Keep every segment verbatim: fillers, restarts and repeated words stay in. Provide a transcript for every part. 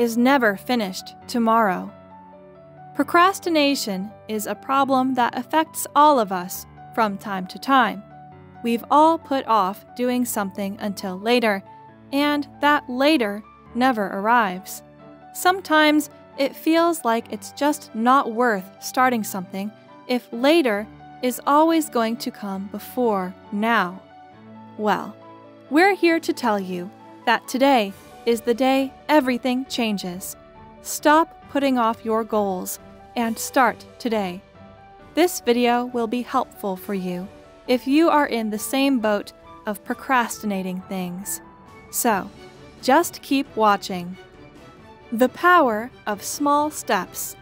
is never finished tomorrow. Procrastination is a problem that affects all of us from time to time. We've all put off doing something until later, and that later never arrives. Sometimes it feels like it's just not worth starting something if later is always going to come before now. Well, we're here to tell you that today is the day everything changes. Stop putting off your goals and start today. This video will be helpful for you if you are in the same boat of procrastinating things. So, just keep watching. The power of small steps.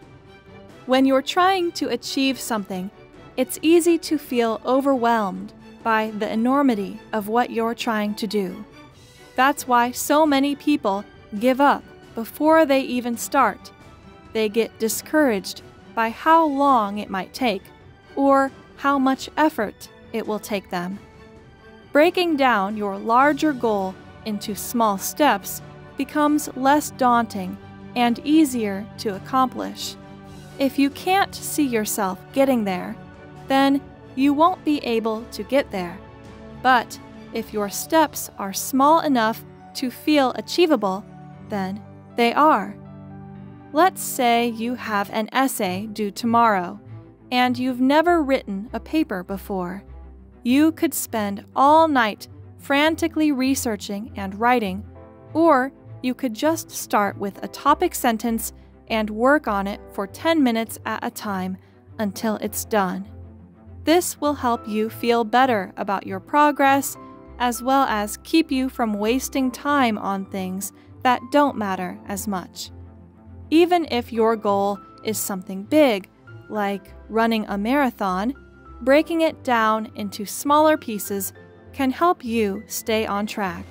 When you're trying to achieve something, it's easy to feel overwhelmed by the enormity of what you're trying to do. That's why so many people give up before they even start. They get discouraged by how long it might take or how much effort it will take them. Breaking down your larger goal into small steps becomes less daunting and easier to accomplish. If you can't see yourself getting there, then you won't be able to get there. But if your steps are small enough to feel achievable, then they are. Let's say you have an essay due tomorrow, and you've never written a paper before. You could spend all night frantically researching and writing, or you could just start with a topic sentence and work on it for ten minutes at a time until it's done. This will help you feel better about your progress, as well as keep you from wasting time on things that don't matter as much. Even if your goal is something big, like running a marathon, breaking it down into smaller pieces can help you stay on track.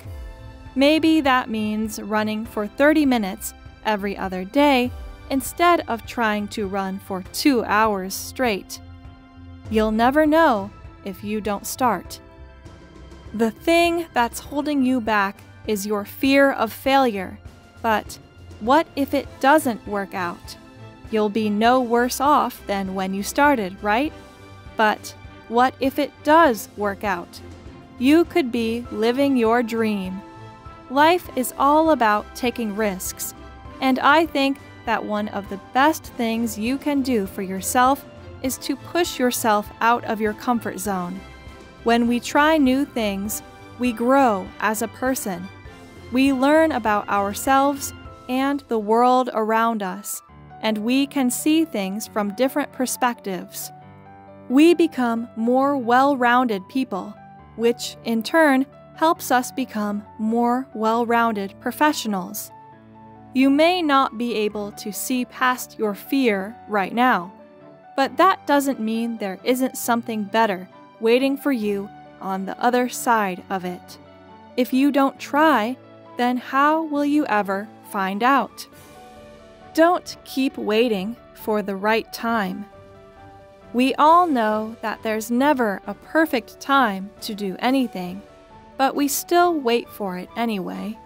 Maybe that means running for thirty minutes every other day instead of trying to run for two hours straight. You'll never know if you don't start. The thing that's holding you back is your fear of failure. But what if it doesn't work out? You'll be no worse off than when you started, right? But what if it does work out? You could be living your dream. Life is all about taking risks, and I think that one of the best things you can do for yourself is to push yourself out of your comfort zone. When we try new things, we grow as a person. We learn about ourselves and the world around us, and we can see things from different perspectives. We become more well-rounded people, which in turn helps us become more well-rounded professionals. You may not be able to see past your fear right now, but that doesn't mean there isn't something better waiting for you on the other side of it. If you don't try, then how will you ever find out? Don't keep waiting for the right time. We all know that there's never a perfect time to do anything, but we still wait for it anyway.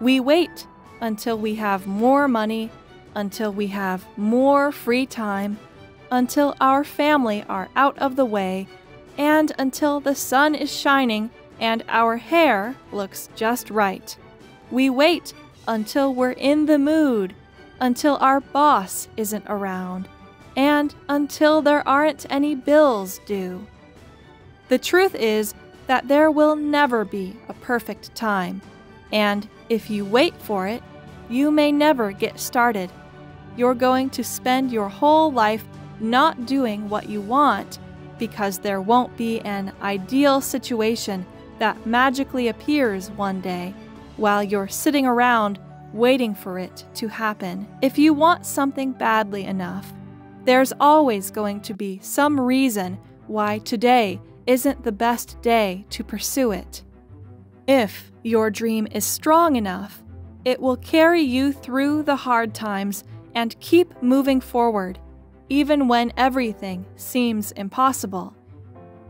We wait until we have more money, until we have more free time, until our family are out of the way, and until the sun is shining and our hair looks just right. We wait until we're in the mood, until our boss isn't around, and until there aren't any bills due. The truth is that there will never be a perfect time, and if you wait for it, you may never get started. You're going to spend your whole life not doing what you want because there won't be an ideal situation that magically appears one day while you're sitting around waiting for it to happen. If you want something badly enough, there's always going to be some reason why today isn't the best day to pursue it. If your dream is strong enough, it will carry you through the hard times and keep moving forward, even when everything seems impossible.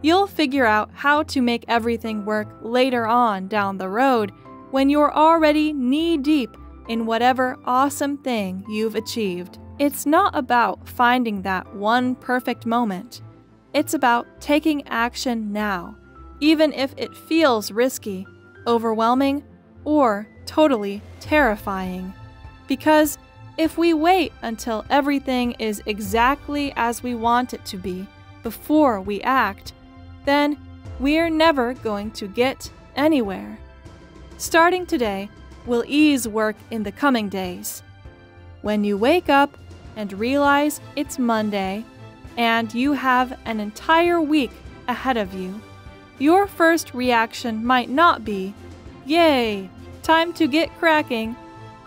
You'll figure out how to make everything work later on down the road when you're already knee-deep in whatever awesome thing you've achieved. It's not about finding that one perfect moment. It's about taking action now, even if it feels risky, overwhelming, or totally terrifying. Because if we wait until everything is exactly as we want it to be before we act, then we're never going to get anywhere. Starting today will ease work in the coming days. When you wake up and realize it's Monday and you have an entire week ahead of you, your first reaction might not be, "Yay, time to get cracking."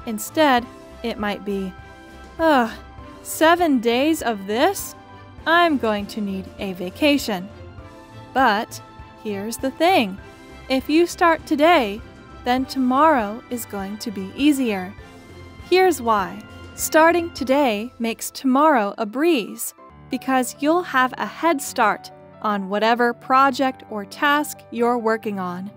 Instead, it might be, "Ugh, seven days of this? I'm going to need a vacation." But here's the thing. If you start today, then tomorrow is going to be easier. Here's why. Starting today makes tomorrow a breeze, because you'll have a head start on whatever project or task you're working on.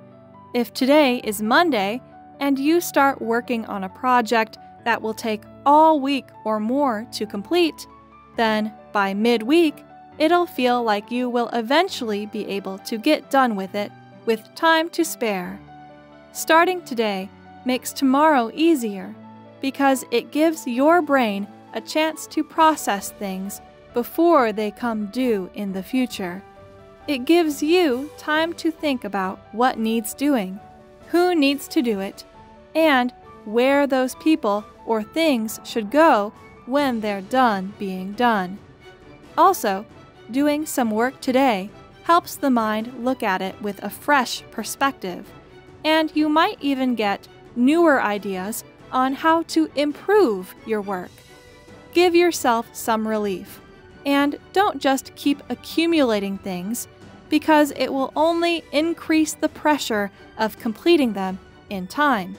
If today is Monday and you start working on a project that will take all week or more to complete, then by midweek, it'll feel like you will eventually be able to get done with it with time to spare. Starting today makes tomorrow easier because it gives your brain a chance to process things before they come due in the future. It gives you time to think about what needs doing, who needs to do it, and where those people or things should go when they're done being done. Also, doing some work today helps the mind look at it with a fresh perspective, and you might even get newer ideas on how to improve your work. Give yourself some relief, and don't just keep accumulating things, because it will only increase the pressure of completing them in time.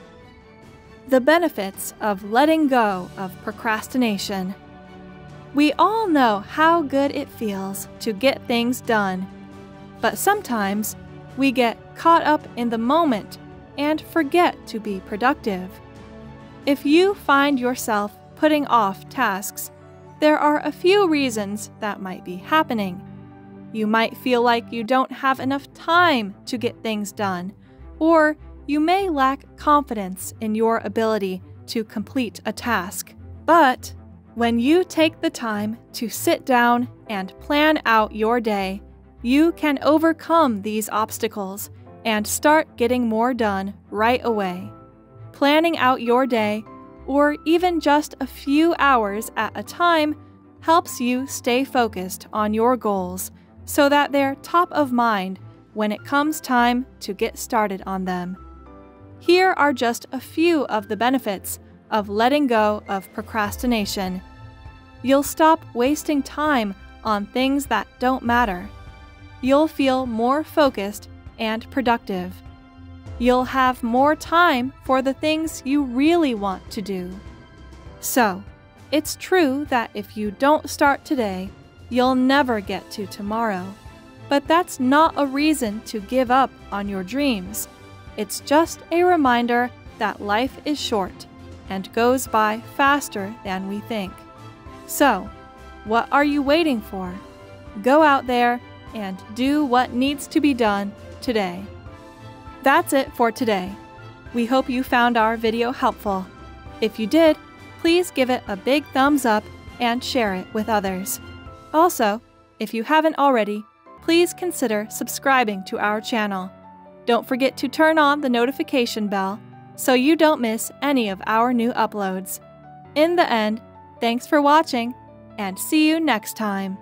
The benefits of letting go of procrastination. We all know how good it feels to get things done, but sometimes we get caught up in the moment and forget to be productive. If you find yourself putting off tasks, there are a few reasons that might be happening. You might feel like you don't have enough time to get things done, or you may lack confidence in your ability to complete a task. But when you take the time to sit down and plan out your day, you can overcome these obstacles and start getting more done right away. Planning out your day, or even just a few hours at a time, helps you stay focused on your goals so that they're top of mind when it comes time to get started on them. Here are just a few of the benefits of letting go of procrastination. You'll stop wasting time on things that don't matter. You'll feel more focused and productive. You'll have more time for the things you really want to do. So, it's true that if you don't start today, you'll never get to tomorrow. But that's not a reason to give up on your dreams. It's just a reminder that life is short and goes by faster than we think. So, what are you waiting for? Go out there and do what needs to be done today. That's it for today. We hope you found our video helpful. If you did, please give it a big thumbs up and share it with others. Also, if you haven't already, please consider subscribing to our channel. Don't forget to turn on the notification bell so you don't miss any of our new uploads. In the end, thanks for watching, and see you next time.